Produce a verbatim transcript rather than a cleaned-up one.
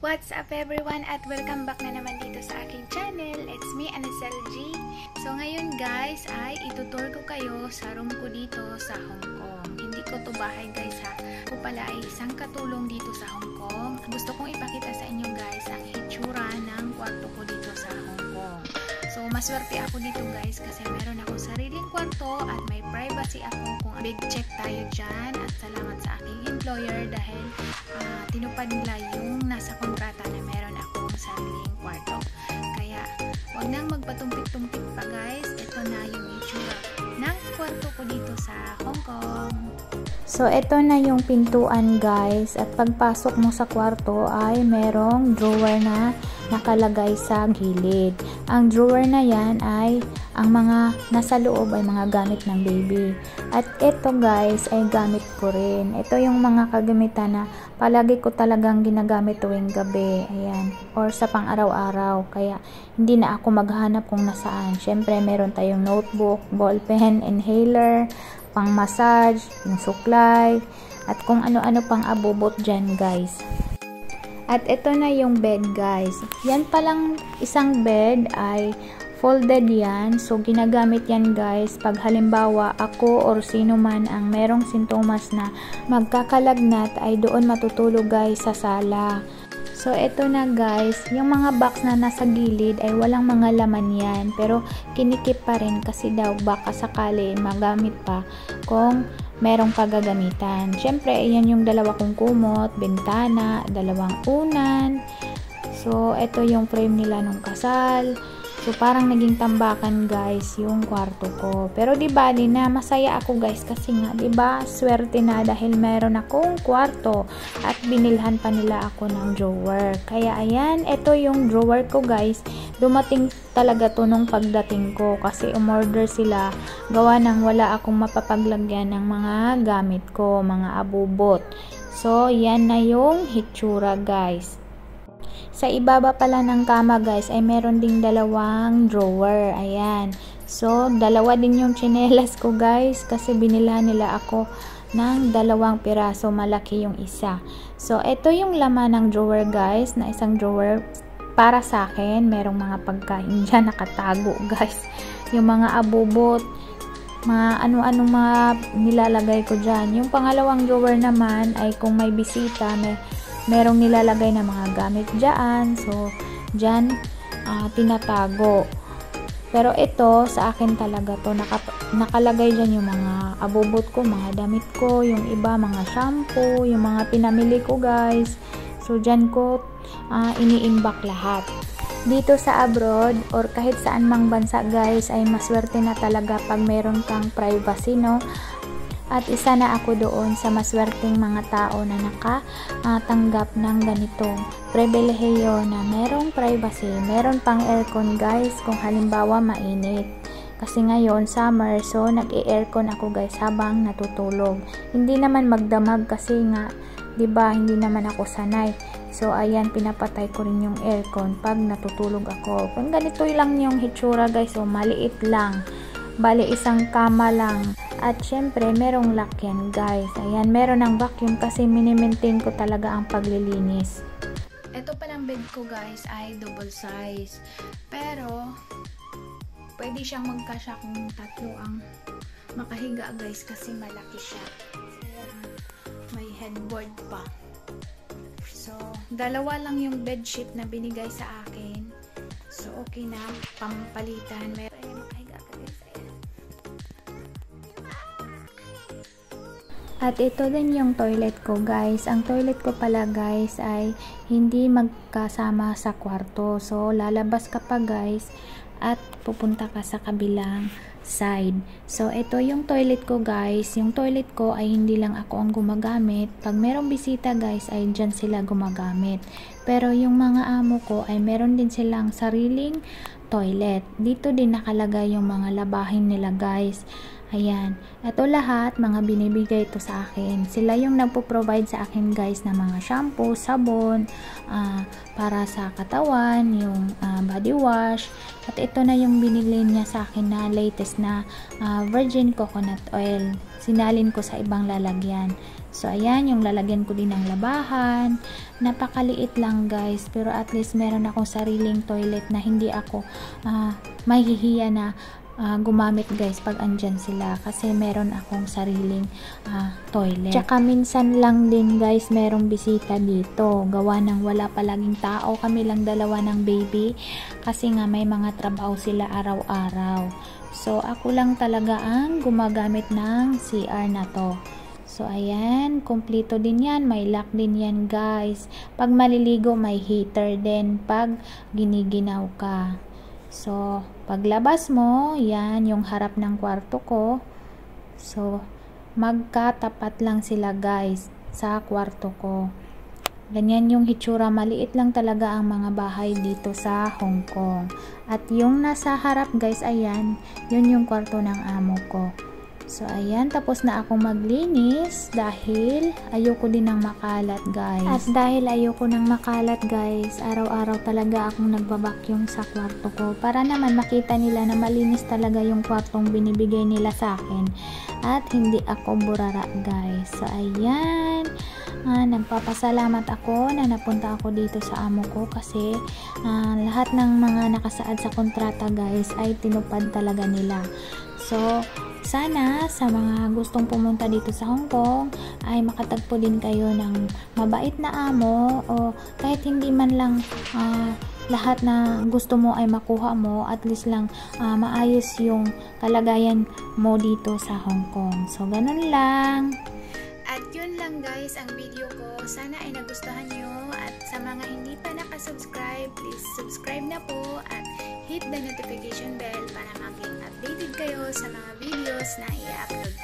What's up everyone at welcome back na naman dito sa aking channel. It's me, Anicel G. So ngayon guys ay itutur ko kayo sa room ko dito sa Hong Kong. Hindi ko to bahay guys ha. Ako pala ay isang katulong dito sa Hong Kong. Gusto kong ipakita sa inyo guys ang hitsura ng kwarto ko dito sa Hong Kong. So maswerte ako dito guys kasi meron akong sariling kwarto at may privacy ako. Kung big check tayo dyan at salamat sa aking employer dahil uh, tinupad nila yung nasa kontrata na meron akong sariling kwarto. Kaya huwag nang magpatumpik-tumpik pa guys. Ito na yung itsura ng kwarto ko dito sa Hong Kong. So ito na yung pintuan guys. At pagpasok mo sa kwarto ay merong drawer na nakalagay sa gilid. Ang drawer na yan ay ang mga nasa loob ay mga gamit ng baby. At ito guys ay gamit ko rin. Ito yung mga kagamitan na palagi ko talagang ginagamit tuwing gabi. Ayan. Or sa pang-araw-araw. Kaya hindi na ako maghanap kung nasaan. Siyempre meron tayong notebook, ballpen, inhaler, pang-massage, yung suklay, at kung ano-ano pang abubot dyan guys. At ito na yung bed guys. Yan palang isang bed ay folded yan. So, ginagamit yan guys pag halimbawa ako or sino man ang merong sintomas na magkakalagnat ay doon matutulog guys sa sala. So, eto na guys. Yung mga box na nasa gilid ay walang mga laman yan. Pero, kinikip pa rin kasi daw baka sakali magamit pa kung merong pagagamitan. Siyempre, ayan yung dalawa kong kumot, bintana, dalawang unan. So, eto yung frame nila nung kasal. So, parang naging tambakan guys yung kwarto ko. Pero di bali na masaya ako guys kasi nga di ba swerte na dahil meron akong kwarto at binilhan pa nila ako ng drawer. Kaya ayan, ito yung drawer ko guys. Dumating talaga to nung pagdating ko kasi umorder sila gawa ng wala akong mapapaglagyan ng mga gamit ko, mga abubot. So, yan na yung hitsura guys. Sa ibaba pala ng kama guys ay meron ding dalawang drawer. Ayan. So, dalawa din yung tsinelas ko guys kasi binilhan nila ako ng dalawang piraso, malaki yung isa. So, ito yung laman ng drawer guys, na isang drawer para sa akin. Merong mga pagkain dyan nakatago guys. Yung mga abubot, mga ano-ano mga nilalagay ko dyan. Yung pangalawang drawer naman ay kung may bisita, may merong nilalagay na mga gamit dyan. So, dyan uh, tinatago. Pero ito, sa akin talaga to. Naka, nakalagay dyan yung mga abubot ko, mga damit ko, yung iba, mga shampoo, yung mga pinamili ko guys. So, dyan ko uh, iniimbak lahat. Dito sa abroad or kahit saan mang bansa guys, ay maswerte na talaga pag meron kang privacy, no? At isa na ako doon sa maswerteng mga tao na nakatanggap ng ganitong pribilehiyo na merong privacy. Meron pang aircon guys kung halimbawa mainit. Kasi ngayon summer, so nag-i-aircon ako guys habang natutulog. Hindi naman magdamag kasi nga, di ba, hindi naman ako sanay. So ayan, pinapatay ko rin yung aircon pag natutulog ako. Kung ganito lang yung hitsura guys, so maliit lang. Bale, isang kama lang. At syempre, merong lakyan guys. Ayan, meron ng vacuum kasi mini-maintain ko talaga ang paglilinis. Ito palang bed ko guys ay double size. Pero, pwede siyang magkasya kung tatlo ang makahiga guys kasi malaki siya. Ayan, may headboard pa. So, dalawa lang yung bedsheet na binigay sa akin. So, okay na. Pampalitan. May At ito din yung toilet ko guys. Ang toilet ko pala guys ay hindi magkasama sa kwarto. So lalabas ka pa guys at pupunta ka sa kabilang side. So ito yung toilet ko guys. Yung toilet ko ay hindi lang ako ang gumagamit. Pag merong bisita guys ay dyan sila gumagamit. Pero yung mga amo ko ay meron din silang sariling toilet. Dito din nakalagay yung mga labahin nila guys. Ayan, ito lahat mga binibigay ito sa akin. Sila yung nagpo-provide sa akin guys ng mga shampoo, sabon, uh, para sa katawan, yung uh, body wash. At ito na yung binili niya sa akin na latest na uh, virgin coconut oil. Sinalin ko sa ibang lalagyan. So ayan, yung lalagyan ko din ng labahan. Napakaliit lang guys, pero at least meron akong sariling toilet na hindi ako uh, mahihiya na Uh, gumamit guys pag andyan sila, kasi meron akong sariling uh, toilet. Tsaka minsan lang din guys merong bisita dito, gawa ng wala palaging tao, kami lang dalawa ng baby kasi nga may mga trabaho sila araw-araw, so ako lang talaga ang gumagamit ng C R na to. So ayan, kumpleto din yan, may lock din yan guys, pag maliligo may heater din pag giniginaw ka. So, paglabas mo, yan yung harap ng kwarto ko. So, magkatapat lang sila guys sa kwarto ko. Ganyan yung hitsura, maliit lang talaga ang mga bahay dito sa Hong Kong. At yung nasa harap guys, ayan, yun yung kwarto ng amo ko. So, ayan, tapos na ako maglinis dahil ayoko din ng makalat, guys. At dahil ayoko ng makalat, guys, araw-araw talaga akong nagbabakyong sa kwarto ko para naman makita nila na malinis talaga yung kwartong binibigay nila sa akin. At hindi ako burara, guys. So, ayan, ah, nagpapasalamat ako na napunta ako dito sa amo ko kasi ah, lahat ng mga nakasaad sa kontrata, guys, ay tinupad talaga nila. So, sana sa mga gustong pumunta dito sa Hong Kong ay makatagpo din kayo ng mabait na amo, o kahit hindi man lang uh, lahat na gusto mo ay makuha mo, at least lang uh, maayos yung kalagayan mo dito sa Hong Kong. So ganun lang. At yun lang guys ang video ko. Sana ay nagustuhan nyo. At sa mga hindi pa nakasubscribe, please subscribe na po at hit the notification bell para maging updated kayo sa mga videos na i-upload